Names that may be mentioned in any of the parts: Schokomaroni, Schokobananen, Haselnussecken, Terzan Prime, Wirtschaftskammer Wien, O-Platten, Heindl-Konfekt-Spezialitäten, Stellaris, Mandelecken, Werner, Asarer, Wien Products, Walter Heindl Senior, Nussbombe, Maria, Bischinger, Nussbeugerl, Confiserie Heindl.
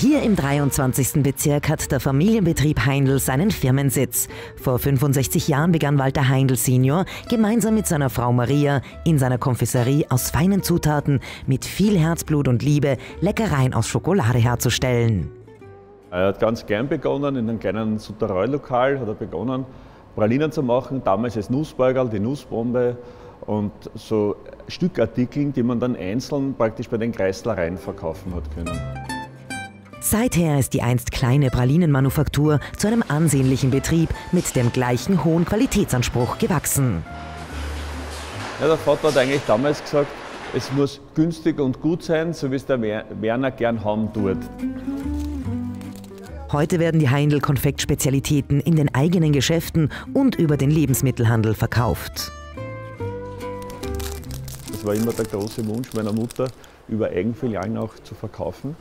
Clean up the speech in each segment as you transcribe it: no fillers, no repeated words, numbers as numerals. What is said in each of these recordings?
Hier im 23. Bezirk hat der Familienbetrieb Heindl seinen Firmensitz. Vor 65 Jahren begann Walter Heindl Senior gemeinsam mit seiner Frau Maria in seiner Confiserie aus feinen Zutaten mit viel Herzblut und Liebe Leckereien aus Schokolade herzustellen. Er hat ganz klein begonnen, in einem kleinen Souterrain-Lokal hat er begonnen, Pralinen zu machen, damals als Nussbeugerl, die Nussbombe und so Stückartikeln, die man dann einzeln praktisch bei den Kreislereien verkaufen hat können. Seither ist die einst kleine Pralinenmanufaktur zu einem ansehnlichen Betrieb mit dem gleichen hohen Qualitätsanspruch gewachsen. Ja, der Vater hat eigentlich damals gesagt, es muss günstig und gut sein, so wie es der Werner gern haben tut. Heute werden die Heindl-Konfekt-Spezialitäten in den eigenen Geschäften und über den Lebensmittelhandel verkauft. Das war immer der große Wunsch meiner Mutter, über Eigenfilialen auch zu verkaufen.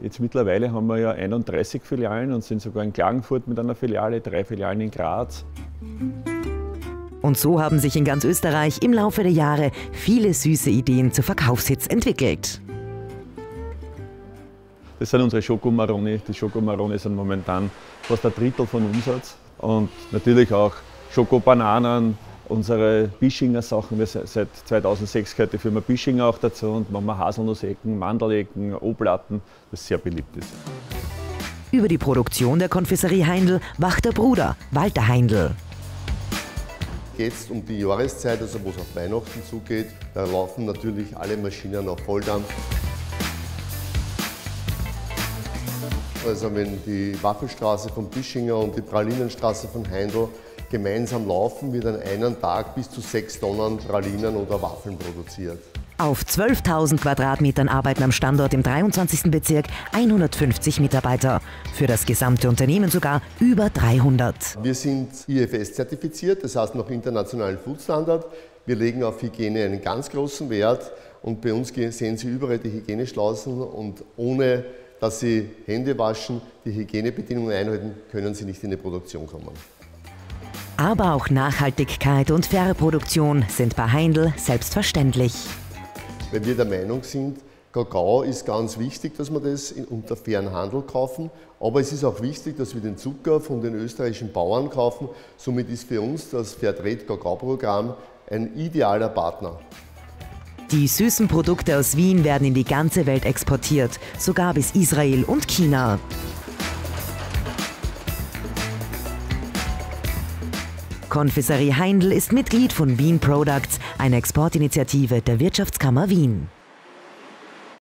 Jetzt mittlerweile haben wir ja 31 Filialen und sind sogar in Klagenfurt mit einer Filiale, 3 Filialen in Graz. Und so haben sich in ganz Österreich im Laufe der Jahre viele süße Ideen zu Verkaufshits entwickelt. Das sind unsere Schokomaroni. Die Schokomaroni sind momentan fast ein Drittel von Umsatz. Und natürlich auch Schokobananen, unsere Bischinger Sachen. Seit 2006 gehört die Firma Bischinger auch dazu und machen wir Haselnussecken, Mandelecken, O-Platten, das sehr beliebt ist. Über die Produktion der Confiserie Heindl wacht der Bruder, Walter Heindl. Jetzt um die Jahreszeit, also wo es auf Weihnachten zugeht, da laufen natürlich alle Maschinen auf Volldampf. Also wenn die Waffelstraße von Bischinger und die Pralinenstraße von Heindl gemeinsam laufen, wird an einem Tag bis zu 6 Tonnen Pralinen oder Waffeln produziert. Auf 12.000 Quadratmetern arbeiten am Standort im 23. Bezirk 150 Mitarbeiter. Für das gesamte Unternehmen sogar über 300. Wir sind IFS-zertifiziert, das heißt nach internationalen Food-Standard. Wir legen auf Hygiene einen ganz großen Wert und bei uns sehen Sie überall die Hygieneschlausen und ohne dass Sie Hände waschen, die Hygienebedingungen einhalten, können Sie nicht in die Produktion kommen. Aber auch Nachhaltigkeit und faire Produktion sind bei Heindl selbstverständlich. Wenn wir der Meinung sind, Kakao ist ganz wichtig, dass wir das unter fairen Handel kaufen, aber es ist auch wichtig, dass wir den Zucker von den österreichischen Bauern kaufen. Somit ist für uns das Fairtrade-Kakao-Programm ein idealer Partner. Die süßen Produkte aus Wien werden in die ganze Welt exportiert, sogar bis Israel und China. Confiserie Heindl ist Mitglied von Wien Products, einer Exportinitiative der Wirtschaftskammer Wien.